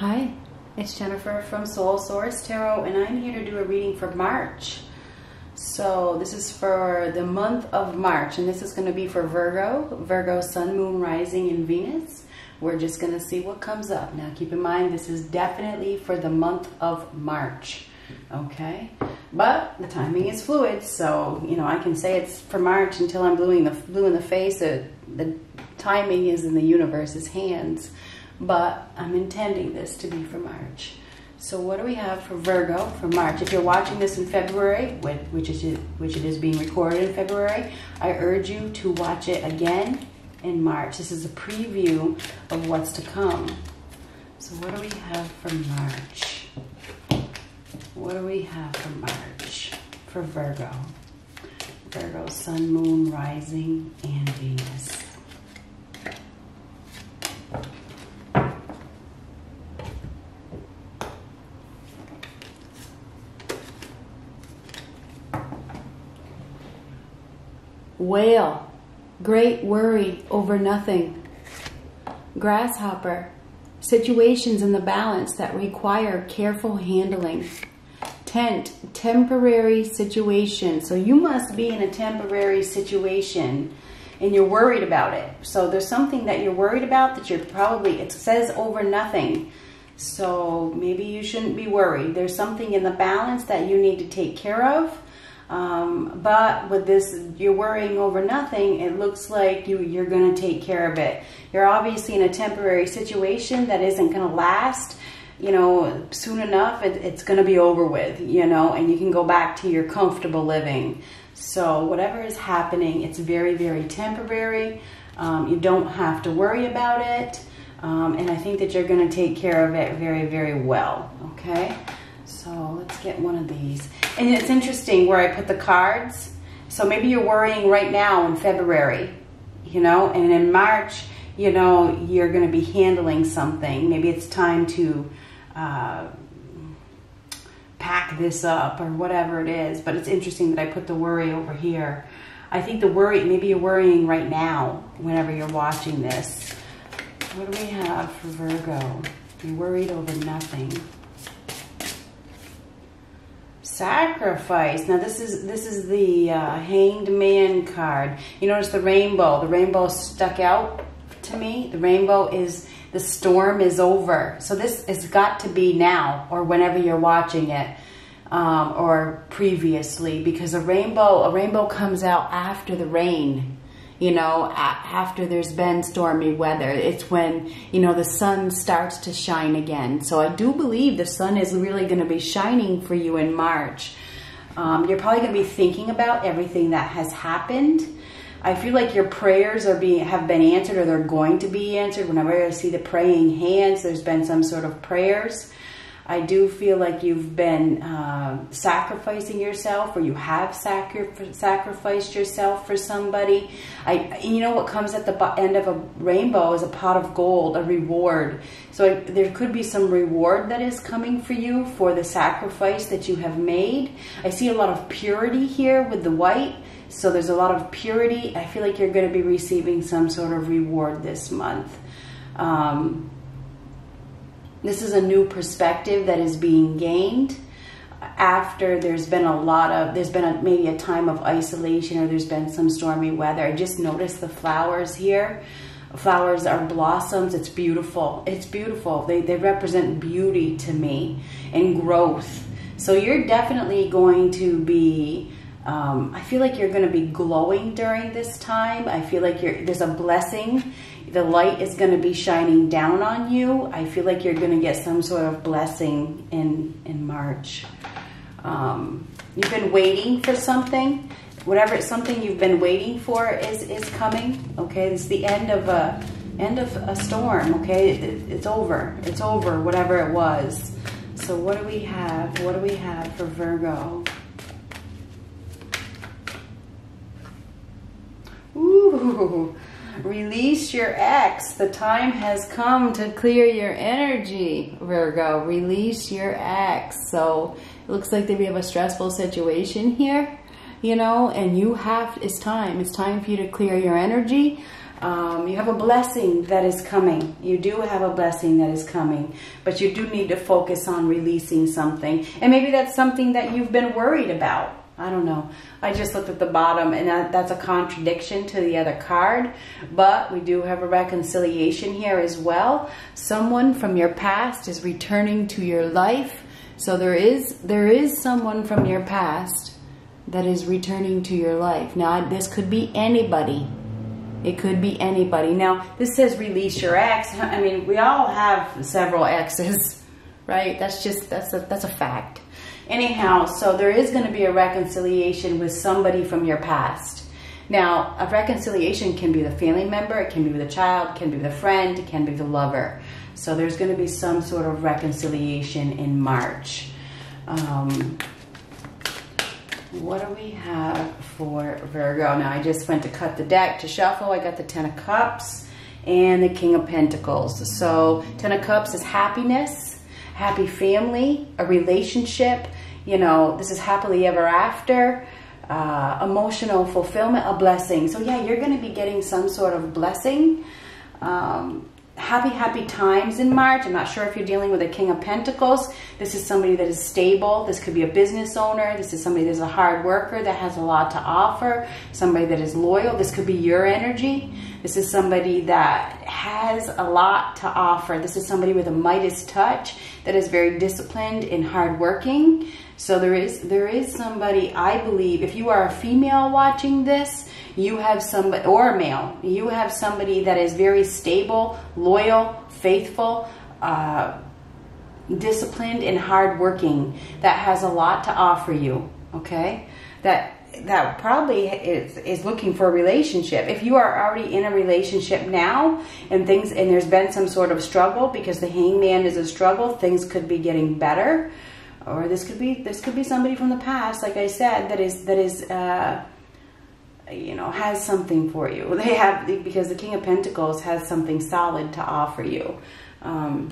Hi, it's Jennifer from Soul Source Tarot, and I'm here to do a reading for March. So this is for the month of March, and this is going to be for Virgo, Sun, Moon, Rising, and Venus. We're just going to see what comes up. Now keep in mind, this is definitely for the month of March, okay? But the timing is fluid, so, you know, I can say it's for March until I'm blue in the face. The timing is in the universe's hands, but I'm intending this to be for March. So what do we have for Virgo for March? If you're watching this in February, which it is being recorded in February, I urge you to watch it again in March. This is a preview of what's to come. So what do we have for March? What do we have for March for Virgo? Virgo, Sun, Moon, Rising, and Venus. Whale, great worry over nothing. Grasshopper, situations in the balance that require careful handling. Tent, temporary situation. So you must be in a temporary situation and you're worried about it. So there's something that you're worried about that you're probably, it says over nothing. So maybe you shouldn't be worried. There's something in the balance that you need to take care of. But with this, you're worrying over nothing, it looks like you're going to take care of it. You're obviously in a temporary situation that isn't going to last, you know, soon enough. It's going to be over with, you know, and you can go back to your comfortable living. So whatever is happening, it's very, very temporary. You don't have to worry about it. And I think that you're going to take care of it very, very well. Okay. So let's get one of these. And it's interesting where I put the cards. So maybe you're worrying right now in February, you know, and in March, you know, you're going to be handling something. Maybe it's time to pack this up or whatever it is. But it's interesting that I put the worry over here. I think the worry, maybe you're worrying right now whenever you're watching this. What do we have for Virgo? You're worried over nothing. Sacrifice. Now this is the Hanged Man card. You notice the rainbow. The rainbow stuck out to me. The rainbow is the storm is over. So this has got to be now or whenever you're watching it, or previously, because a rainbow comes out after the rain. You know, after there's been stormy weather, it's when, you know, the sun starts to shine again. So I do believe the sun is really going to be shining for you in March. You're probably going to be thinking about everything that has happened. I feel like your prayers have been answered, or they're going to be answered. Whenever I see the praying hands, there's been some sort of prayers. I do feel like you've been sacrificing yourself, or you have sacrificed yourself for somebody. And you know what comes at the end of a rainbow is a pot of gold, a reward. So there could be some reward that is coming for you for the sacrifice that you have made. I see a lot of purity here with the white. So there's a lot of purity. I feel like you're going to be receiving some sort of reward this month. This is a new perspective that is being gained after there's been maybe a time of isolation, or there's been some stormy weather. I just noticed the flowers here. Flowers are blossoms. It's beautiful. It's beautiful. They represent beauty to me and growth. So you're definitely going to be, I feel like you're going to be glowing during this time. I feel like there's a blessing. The light is going to be shining down on you. I feel like you're going to get some sort of blessing in March. You've been waiting for something. Whatever it's something you've been waiting for is coming. Okay, it's the end of a storm. Okay, it's over. It's over. Whatever it was. So what do we have? What do we have for Virgo? Ooh. Release your ex. The time has come to clear your energy, Virgo. Release your ex. So it looks like that we have a stressful situation here, you know, and it's time for you to clear your energy. You have a blessing that is coming. You do have a blessing that is coming, but you do need to focus on releasing something. And maybe that's something that you've been worried about. I don't know. I just looked at the bottom, and that's a contradiction to the other card. But we do have a reconciliation here as well. Someone from your past is returning to your life. So there is someone from your past that is returning to your life. Now, this could be anybody. It could be anybody. Now, this says release your ex. I mean, we all have several exes, right? That's a fact. Anyhow, so there is going to be a reconciliation with somebody from your past. Now, a reconciliation can be the family member, it can be with a child, it can be with a friend, it can be the lover. So there's going to be some sort of reconciliation in March. What do we have for Virgo? Now, I just went to cut the deck to shuffle. I got the 10 of Cups and the King of Pentacles. So 10 of Cups is happiness. Happy family, a relationship, you know, this is happily ever after, emotional fulfillment, a blessing. So yeah, you're going to be getting some sort of blessing. Happy times in March. I'm not sure if you're dealing with a King of Pentacles. This is somebody that is stable. This could be a business owner. This is somebody that's a hard worker that has a lot to offer. Somebody that is loyal. This could be your energy. This is somebody that has a lot to offer. This is somebody with a Midas touch that is very disciplined and hardworking. So there is somebody, I believe, if you are a female watching this, you have somebody, or a male, you have somebody that is very stable, loyal, faithful, disciplined, and hardworking that has a lot to offer you, okay? That probably is looking for a relationship. If you are already in a relationship now and there's been some sort of struggle, because the Hangman is a struggle, things could be getting better, or this could be somebody from the past, like I said, that is you know, has something for you. They have, because the King of Pentacles has something solid to offer you. Could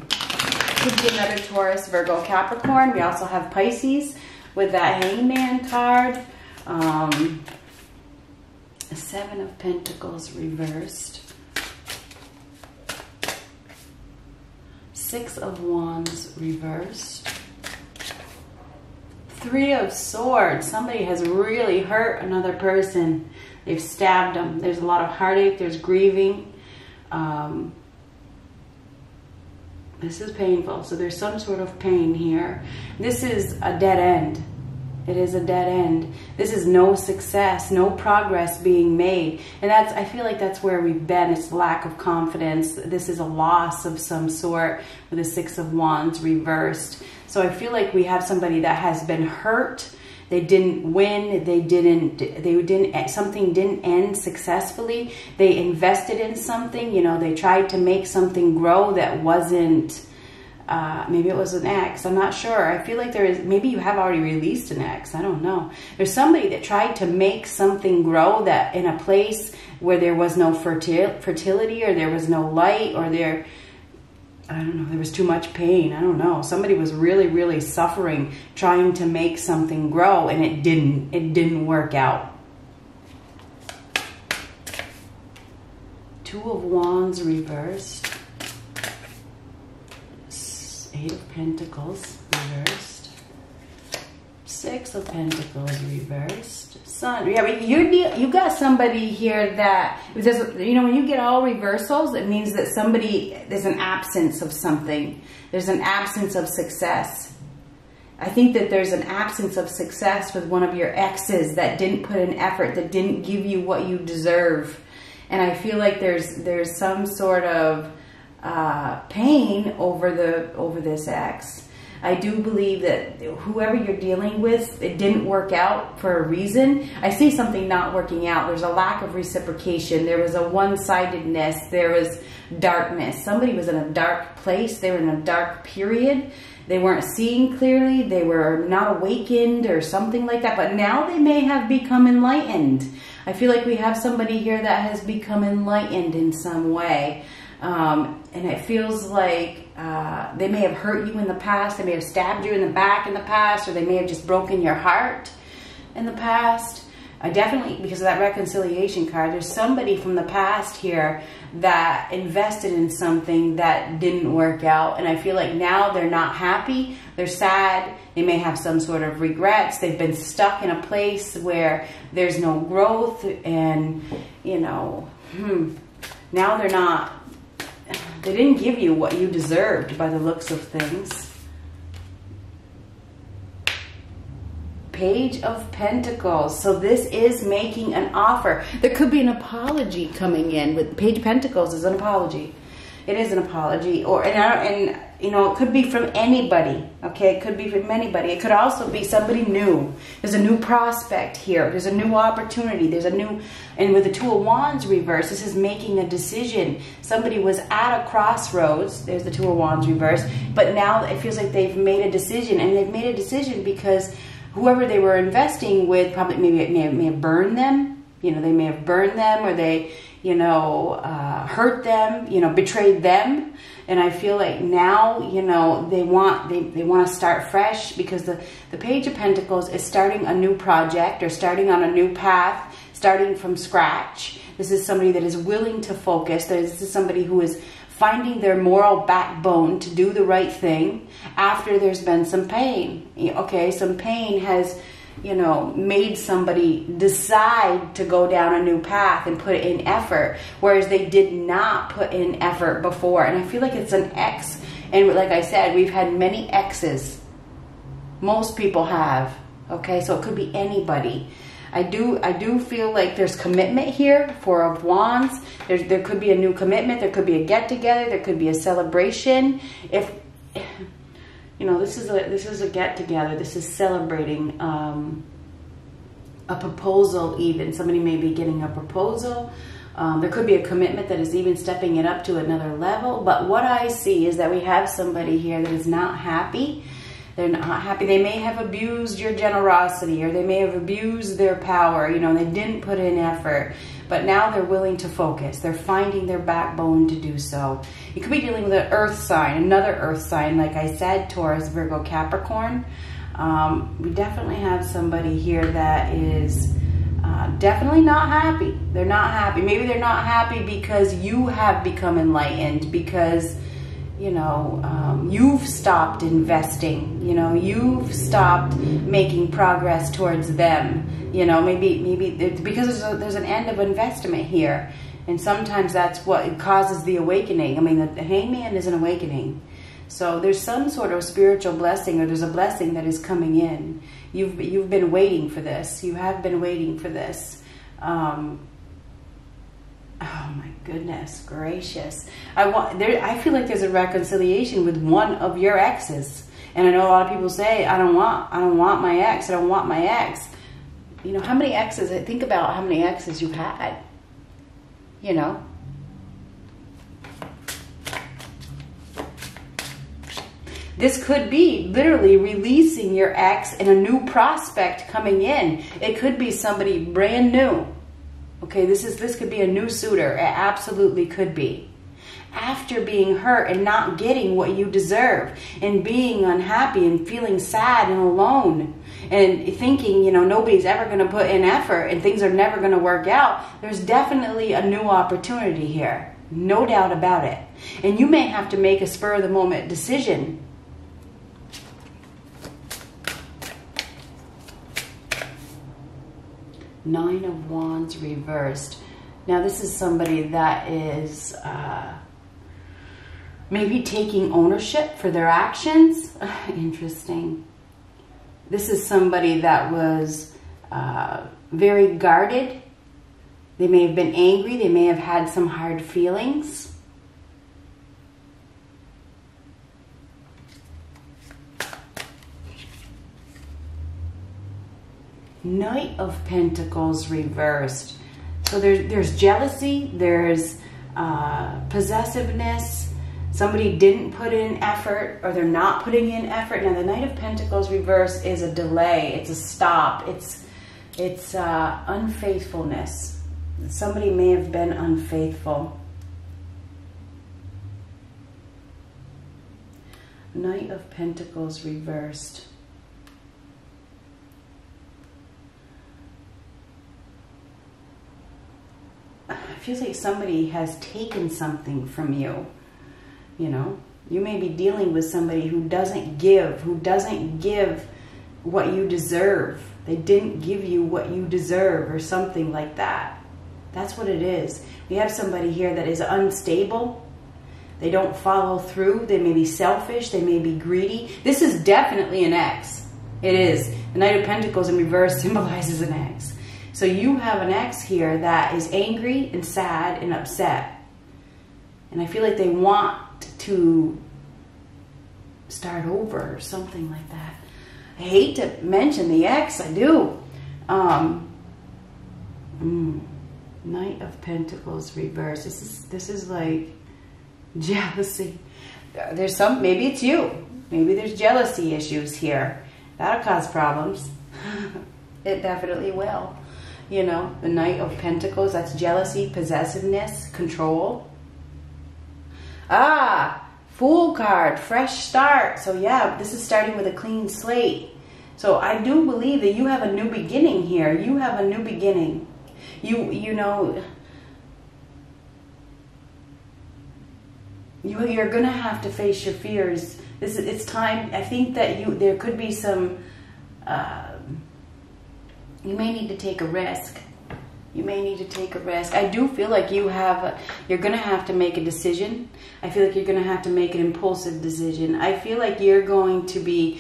be another Taurus, Virgo, Capricorn. We also have Pisces with that Hangman card. Seven of Pentacles reversed, Six of Wands reversed, Three of Swords. Somebody has really hurt another person. They've stabbed them. There's a lot of heartache. There's grieving. This is painful. So there's some sort of pain here. This is a dead end. It is a dead end. This is no success, no progress being made. And that's, I feel like that's where we've been. It's lack of confidence. This is a loss of some sort with the Six of Wands reversed. So I feel like we have somebody that has been hurt. They didn't win. Something didn't end successfully. They invested in something, you know, they tried to make something grow that wasn't. Maybe it was an ex. I'm not sure. I feel like maybe you have already released an ex. I don't know. There's somebody that tried to make something grow that in a place where there was no fertility, or there was no light, or I don't know, there was too much pain. I don't know. Somebody was really, really suffering trying to make something grow, and it didn't work out. Two of Wands reversed. Eight of Pentacles reversed, Six of Pentacles reversed, Sun. Yeah, but you got somebody here that, you know, when you get all reversals, it means that there's an absence of something. There's an absence of success. I think that there's an absence of success with one of your exes that didn't put in effort, that didn't give you what you deserve. And I feel like there's some sort of pain over this ex. I do believe that whoever you're dealing with, it didn't work out for a reason. I see something not working out. There's a lack of reciprocation. There was a one-sidedness. There was darkness. Somebody was in a dark place. They were in a dark period. They weren't seeing clearly. They were not awakened or something like that. But now they may have become enlightened. I feel like we have somebody here that has become enlightened in some way. And it feels like they may have hurt you in the past. They may have stabbed you in the back in the past, or they may have just broken your heart in the past. Definitely, because of that reconciliation card, there's somebody from the past here that invested in something that didn't work out. And I feel like now they're not happy. They're sad. They may have some sort of regrets. They've been stuck in a place where there's no growth. And, you know, now they're not, they didn't give you what you deserved by the looks of things. Page of Pentacles. So this is making an offer. There could be an apology coming in. With Page of Pentacles is an apology. It is an apology, or and you know, it could be from anybody. Okay, it could be from anybody. It could also be somebody new. There's a new prospect here. There's a new opportunity. There's a new, and with the Two of Wands reversed, this is making a decision. Somebody was at a crossroads. There's the Two of Wands reversed, but now it feels like they've made a decision, and they've made a decision because whoever they were investing with probably may have burned them. You know, they may have burned them, or they, you know, hurt them, you know, betrayed them. And I feel like now, you know, they want to start fresh, because the Page of Pentacles is starting a new project, or starting on a new path, starting from scratch. This is somebody that is willing to focus. This is somebody who is finding their moral backbone to do the right thing after there's been some pain. Okay, some pain has, you know, made somebody decide to go down a new path and put in effort, whereas they did not put in effort before. And I feel like it's an ex. And like I said, we've had many exes. Most people have. Okay, so it could be anybody. I do feel like there's commitment here. Four of Wands. There could be a new commitment. There could be a get together. There could be a celebration. If you know, this is a get together. This is celebrating a proposal. Even somebody may be getting a proposal. There could be a commitment that is even stepping it up to another level. But what I see is that we have somebody here that is not happy. They're not happy. They may have abused your generosity, or they may have abused their power. You know, they didn't put in effort, but now they're willing to focus. They're finding their backbone to do so. You could be dealing with an earth sign, another earth sign. Like I said, Taurus, Virgo, Capricorn. We definitely have somebody here that is definitely not happy. They're not happy. Maybe they're not happy because you have become enlightened, because you know, you've stopped investing, you know, you've stopped making progress towards them. You know, maybe because there's an end of investment here. And sometimes that's what causes the awakening. I mean, the Hangman is an awakening. So there's some sort of spiritual blessing, or there's a blessing that is coming in. You've been waiting for this. You have been waiting for this. Oh my goodness gracious. I feel like there's a reconciliation with one of your exes. And I know a lot of people say, I don't want my ex. I don't want my ex. You know, how many exes? Think about how many exes you've had. You know? This could be literally releasing your ex and a new prospect coming in. It could be somebody brand new. Okay, this could be a new suitor. It absolutely could be. After being hurt and not getting what you deserve, and being unhappy and feeling sad and alone, and thinking, you know, nobody's ever going to put in effort and things are never going to work out, there's definitely a new opportunity here. No doubt about it. And you may have to make a spur of the moment decision. Nine of Wands reversed. Now this is somebody that is maybe taking ownership for their actions. Interesting. This is somebody that was very guarded. They may have been angry. They may have had some hard feelings. Knight of Pentacles reversed. So there's jealousy, there's possessiveness. Somebody didn't put in effort, or they're not putting in effort. Now the Knight of Pentacles reversed is a delay. It's a stop. It's unfaithfulness. Somebody may have been unfaithful. Knight of Pentacles reversed. feels like somebody has taken something from you. You know, you may be dealing with somebody who doesn't give what you deserve. They didn't give you what you deserve or something like that. That's what it is. We have somebody here that is unstable. They don't follow through. They may be selfish. They may be greedy. This is definitely an ex. It is. The Knight of Pentacles in reverse symbolizes an ex. So you have an ex here that is angry and sad and upset. And I feel like they want to start over or something like that. I hate to mention the ex, I do. Knight of Pentacles reverse. This is like jealousy. There's some, maybe it's you. Maybe there's jealousy issues here. That'll cause problems. It definitely will. You know, the Knight of Pentacles, that's jealousy, possessiveness, control. Ah, Fool card, fresh start. So yeah, this is starting with a clean slate. So I do believe that you have a new beginning here. You have a new beginning. You know, you're gonna have to face your fears. It's time. I think that there could be some. You may need to take a risk. You may need to take a risk. I do feel like you're gonna have to make a decision. I feel like you're gonna have to make an impulsive decision. I feel like I feel like we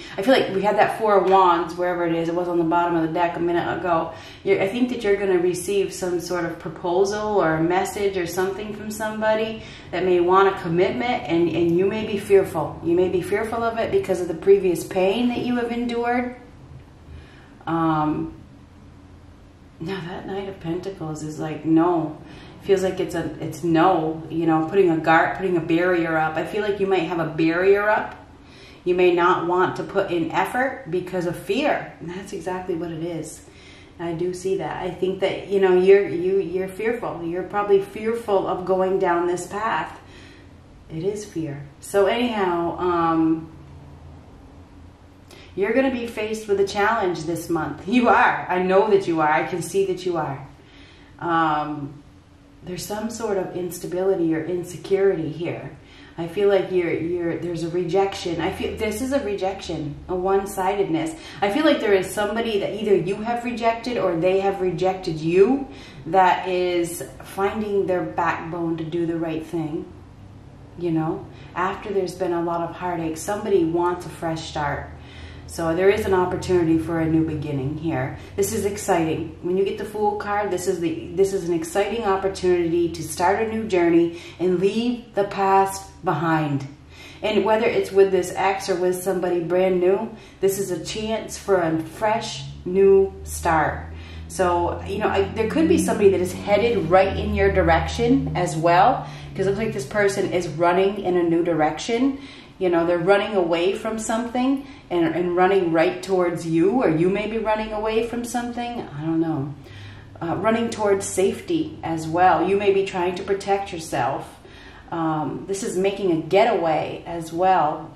had that Four of Wands, wherever it is. It was on the bottom of the deck a minute ago. I think that you're gonna receive some sort of proposal or a message or something from somebody that may want a commitment, and you may be fearful. You may be fearful of it because of the previous pain that you have endured. Now that Knight of Pentacles is like no. Feels like it's no, you know, putting a barrier up. I feel like you might have a barrier up. You may not want to put in effort because of fear. And that's exactly what it is. I do see that. I think that, you know, you're fearful. You're probably fearful of going down this path. It is fear. So anyhow, you're going to be faced with a challenge this month. You are. I know that you are. I can see that you are. There's some sort of instability or insecurity here. I feel like there's a rejection. I feel this is a rejection, a one-sidedness. I feel like there is somebody that either you have rejected or they have rejected you that is finding their backbone to do the right thing. You know, after there's been a lot of heartache, somebody wants a fresh start. So there is an opportunity for a new beginning here. This is exciting. When you get the Fool card, this is an exciting opportunity to start a new journey and leave the past behind. And whether it's with this ex or with somebody brand new, this is a chance for a fresh new start. So, you know, there could be somebody that is headed right in your direction as well, because it looks like this person is running in a new direction. You know, they're running away from something and running right towards you, or you may be running away from something. I don't know. Running towards safety as well. You may be trying to protect yourself. This is making a getaway as well.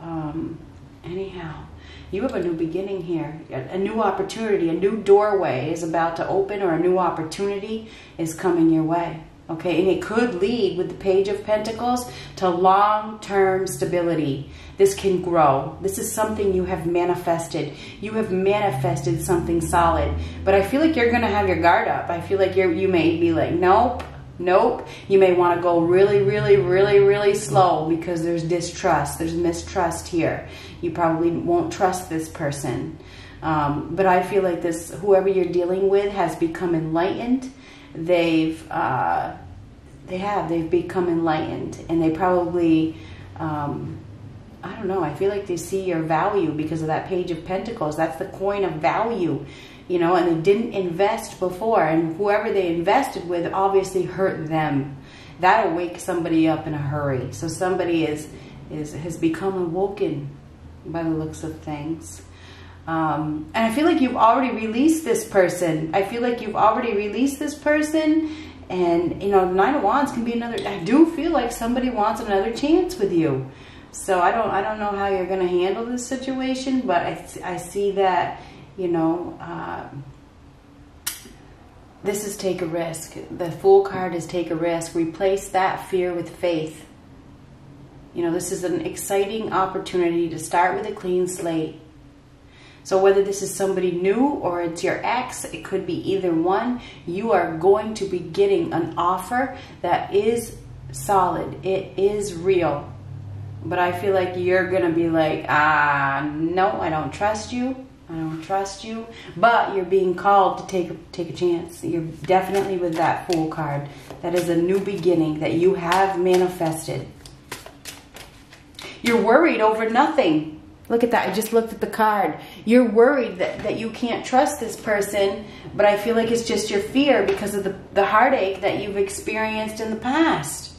Anyhow, you have a new beginning here. A new opportunity, a new doorway is about to open, or a new opportunity is coming your way. Okay, and it could lead with the Page of Pentacles to long-term stability. This can grow. This is something you have manifested. You have manifested something solid. But I feel like you're going to have your guard up. I feel like you may be like, nope, nope. You may want to go really, really, really, really slow because there's distrust. There's mistrust here. You probably won't trust this person. But I feel like this, whoever you're dealing with has become enlightened. They've become enlightened, and they probably, I don't know. I feel like they see your value because of that Page of Pentacles. That's the coin of value, you know, and they didn't invest before, and whoever they invested with obviously hurt them. That'll wake somebody up in a hurry. So somebody has become awoken by the looks of things. And I feel like you've already released this person. I feel like you've already released this person, and you know, Nine of Wands can be another. I do feel like somebody wants another chance with you. So I don't know how you're going to handle this situation, but I see that, you know, This is take a risk. The Fool card is take a risk. Replace that fear with faith. You know, this is an exciting opportunity to start with a clean slate. So whether this is somebody new or it's your ex, it could be either one, you are going to be getting an offer that is solid. It is real. But I feel like you're going to be like, no, I don't trust you. I don't trust you. But you're being called to take a chance. You're definitely with that Fool card. That is a new beginning that you have manifested. You're worried over nothing. Look at that. I just looked at the card. You're worried that you can't trust this person, but I feel like it's just your fear because of the heartache that you've experienced in the past.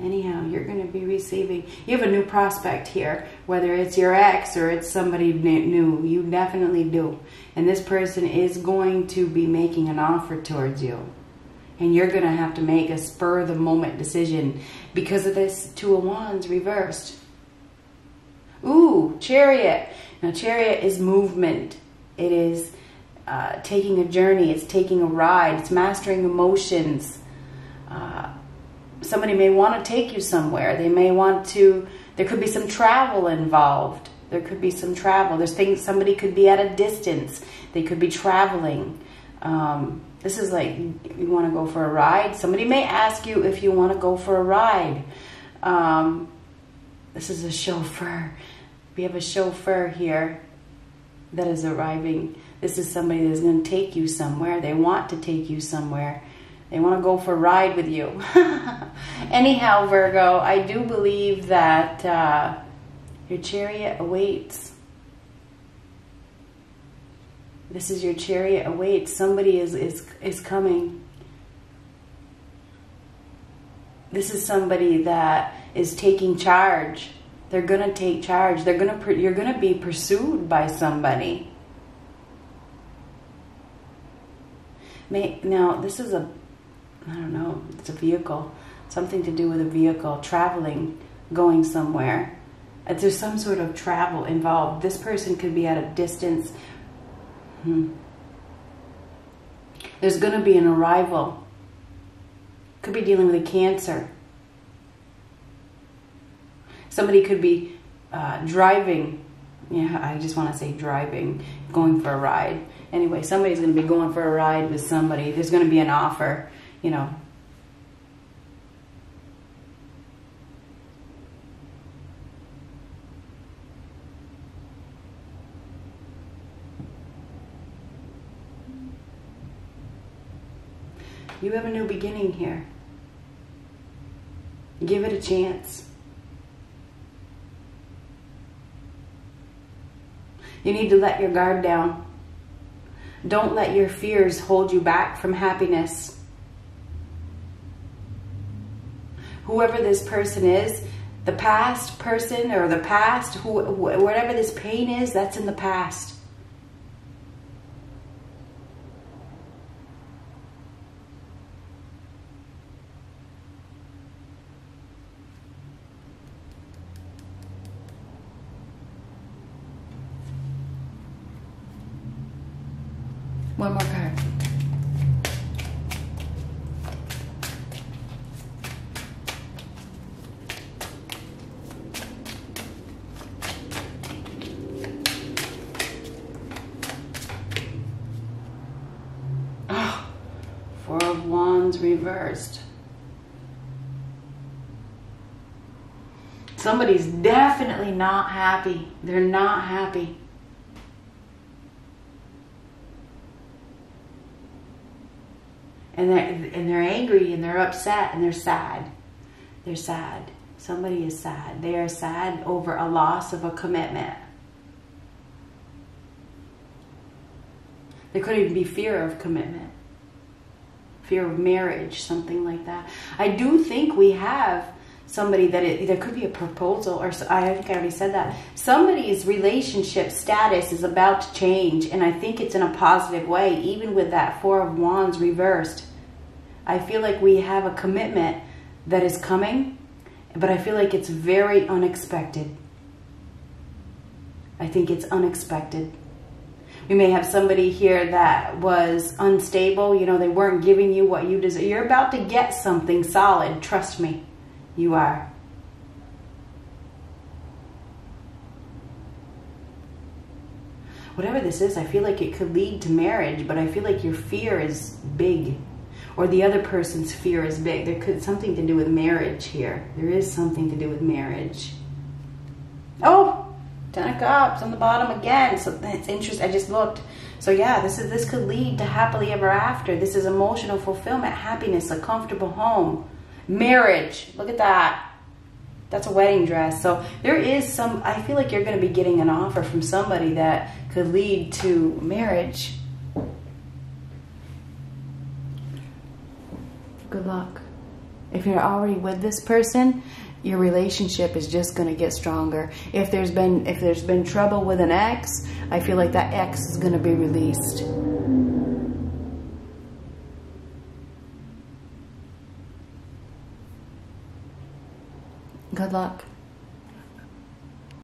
Anyhow, you're going to be receiving. You have a new prospect here, whether it's your ex or it's somebody new. You definitely do. And this person is going to be making an offer towards you. And you're going to have to make a spur-of-the-moment decision because of this Two of Wands reversed. Ooh, Chariot. Now, Chariot is movement. It is taking a journey. It's taking a ride. It's mastering emotions. Somebody may want to take you somewhere. They may want to... There could be some travel involved. There could be some travel. There's things... Somebody could be at a distance. They could be traveling. This is like, you want to go for a ride? Somebody may ask you if you want to go for a ride. This is a chauffeur. We have a chauffeur here that is arriving. This is somebody that's going to take you somewhere. They want to take you somewhere. They want to go for a ride with you. Anyhow, Virgo, I do believe that your Chariot awaits. This is your Chariot awaits. Somebody is coming. This is somebody that is taking charge. They're gonna take charge. You're gonna be pursued by somebody. Now this is a, I don't know, it's a vehicle. Something to do with a vehicle, traveling, going somewhere. If there's some sort of travel involved. This person could be at a distance. There's going to be an arrival. Could be dealing with a Cancer. Somebody could be driving. Yeah, I just want to say driving. Going for a ride. Anyway, somebody's going to be going for a ride with somebody. There's going to be an offer, you know. You have a new beginning here. Give it a chance. You need to let your guard down. Don't let your fears hold you back from happiness. Whoever this person is, the past person or the past, whatever this pain is, that's in the past. One more card. Oh, Four of Wands reversed. Somebody's definitely not happy. They're not happy. And they're angry, and they're upset, and they're sad. They're sad. Somebody is sad. They are sad over a loss of a commitment. There could even be fear of commitment. Fear of marriage, something like that. I do think we have somebody that there could be a proposal, or I think I already said that. Somebody's relationship status is about to change, and I think it's in a positive way, even with that Four of Wands reversed. I feel like we have a commitment that is coming, but I feel like it's very unexpected. I think it's unexpected. You may have somebody here that was unstable. You know, they weren't giving you what you deserve. You're about to get something solid. Trust me, you are. Whatever this is, I feel like it could lead to marriage, but I feel like your fear is big, or the other person's fear is big. There could something to do with marriage here. There is something to do with marriage. Oh, 10 of Cups on the bottom again. So that's interesting. I just looked. So yeah, this could lead to happily ever after. This is emotional fulfillment, happiness, a comfortable home, marriage. Look at that. That's a wedding dress. So there is some, I feel like you're going to be getting an offer from somebody that could lead to marriage. Good luck. If you're already with this person, your relationship is just going to get stronger. If there's been trouble with an ex, I feel like that ex is going to be released. Good luck.